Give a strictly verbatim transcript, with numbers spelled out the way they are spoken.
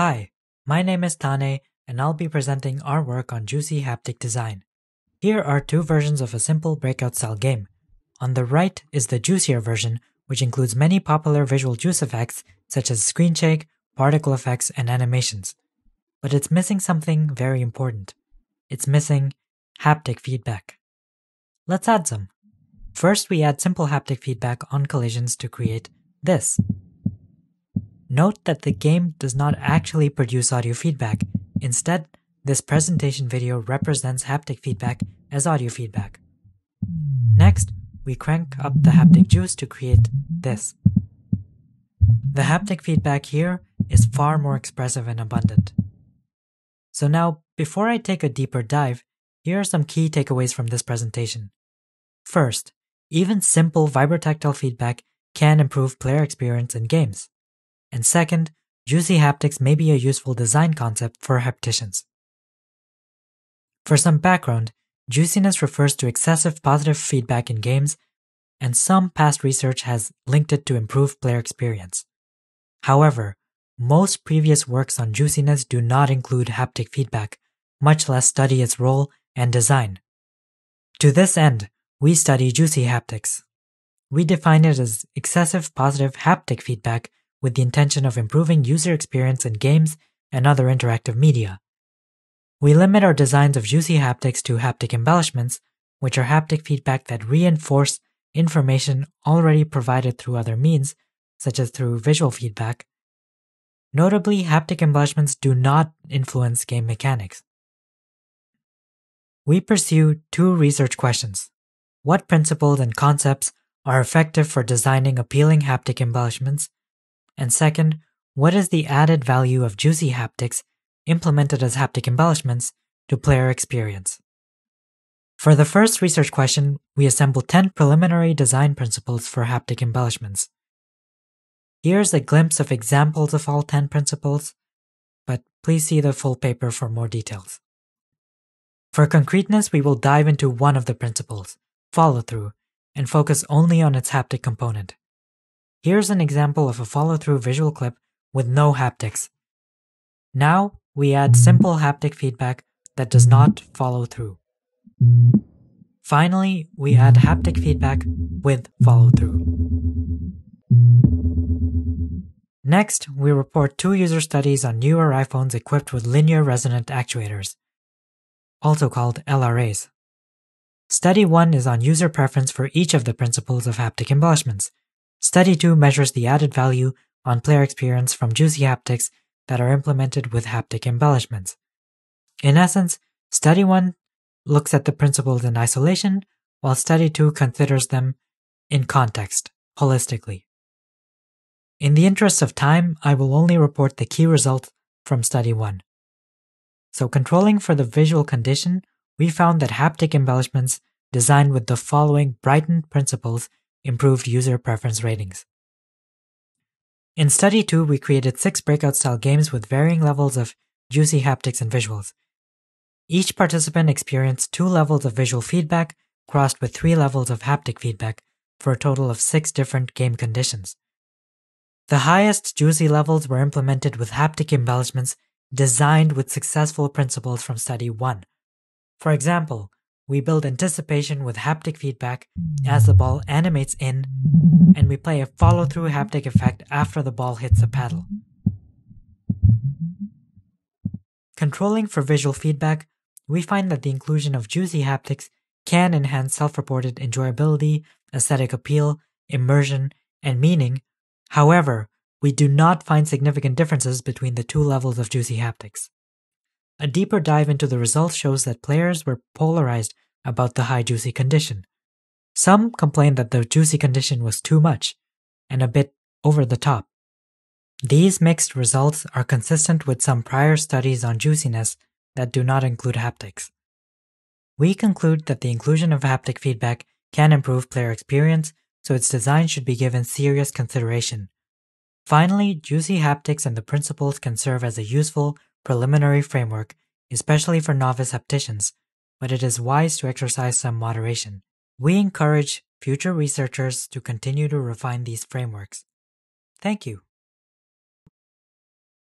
Hi, my name is Tanay and I'll be presenting our work on Juicy Haptic Design. Here are two versions of a simple breakout style game. On the right is the juicier version, which includes many popular visual juice effects such as screen shake, particle effects, and animations. But it's missing something very important. It's missing haptic feedback. Let's add some. First, we add simple haptic feedback on collisions to create this. Note that the game does not actually produce audio feedback. Instead, this presentation video represents haptic feedback as audio feedback. Next, we crank up the haptic juice to create this. The haptic feedback here is far more expressive and abundant. So now, before I take a deeper dive, here are some key takeaways from this presentation. First, even simple vibrotactile feedback can improve player experience in games. And second, juicy haptics may be a useful design concept for hapticians. For some background, juiciness refers to excessive positive feedback in games, and some past research has linked it to improved player experience. However, most previous works on juiciness do not include haptic feedback, much less study its role and design. To this end, we study juicy haptics. We define it as excessive positive haptic feedback with the intention of improving user experience in games and other interactive media. We limit our designs of juicy haptics to haptic embellishments, which are haptic feedback that reinforce information already provided through other means, such as through visual feedback. Notably, haptic embellishments do not influence game mechanics. We pursue two research questions. What principles and concepts are effective for designing appealing haptic embellishments? And second, what is the added value of juicy haptics implemented as haptic embellishments to player experience? For the first research question, we assemble ten preliminary design principles for haptic embellishments. Here's a glimpse of examples of all ten principles, but please see the full paper for more details. For concreteness, we will dive into one of the principles, follow-through, and focus only on its haptic component. Here's an example of a follow-through visual clip with no haptics. Now, we add simple haptic feedback that does not follow through. Finally, we add haptic feedback with follow-through. Next, we report two user studies on newer iPhones equipped with linear resonant actuators, also called L R As. Study one is on user preference for each of the principles of haptic embellishments. Study two measures the added value on player experience from juicy haptics that are implemented with haptic embellishments. In essence, Study one looks at the principles in isolation, while Study two considers them in context, holistically. In the interest of time, I will only report the key results from Study one. So controlling for the visual condition, we found that haptic embellishments designed with the following Brighton principles improved user preference ratings. In Study two, we created six breakout-style games with varying levels of juicy haptics and visuals. Each participant experienced two levels of visual feedback, crossed with three levels of haptic feedback, for a total of six different game conditions. The highest juicy levels were implemented with haptic embellishments designed with successful principles from Study one. For example, we build anticipation with haptic feedback as the ball animates in, and we play a follow-through haptic effect after the ball hits the paddle. Controlling for visual feedback, we find that the inclusion of juicy haptics can enhance self-reported enjoyability, aesthetic appeal, immersion, and meaning. However, we do not find significant differences between the two levels of juicy haptics. A deeper dive into the results shows that players were polarized about the high juicy condition. Some complained that the juicy condition was too much, and a bit over the top. These mixed results are consistent with some prior studies on juiciness that do not include haptics. We conclude that the inclusion of haptic feedback can improve player experience, so its design should be given serious consideration. Finally, juicy haptics and the principles can serve as a useful preliminary framework, especially for novice hapticians, but it is wise to exercise some moderation. We encourage future researchers to continue to refine these frameworks. Thank you.